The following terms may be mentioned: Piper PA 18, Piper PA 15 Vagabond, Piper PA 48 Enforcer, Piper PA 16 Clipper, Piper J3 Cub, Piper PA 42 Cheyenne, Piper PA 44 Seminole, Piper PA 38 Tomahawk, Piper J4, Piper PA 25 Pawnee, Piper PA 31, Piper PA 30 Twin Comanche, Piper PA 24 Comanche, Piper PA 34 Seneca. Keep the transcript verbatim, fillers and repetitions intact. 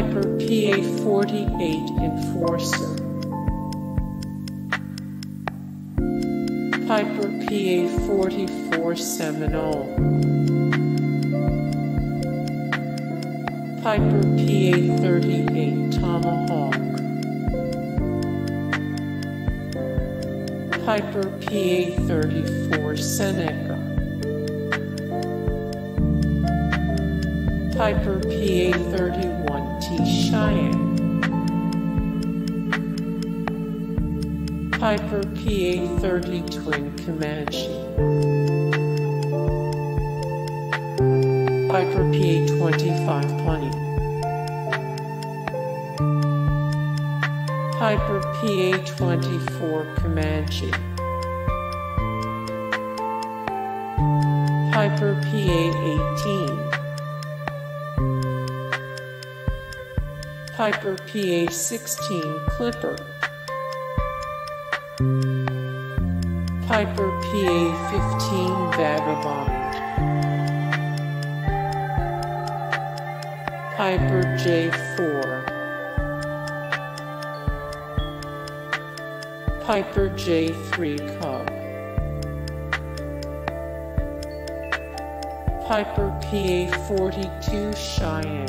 Piper P A forty-eight Enforcer, Piper P A forty-four Seminole, Piper P A thirty-eight Tomahawk, Piper P A thirty-four Seneca, Piper P A thirty-one Cheyenne, Piper P A thirty Twin Comanche, Piper P A twenty-five Pawnee, Piper P A twenty-four Comanche, Piper P A eighteen, Piper P A sixteen Clipper, Piper P A fifteen Vagabond, Piper J four, Piper J three Cub, Piper P A forty-two Cheyenne,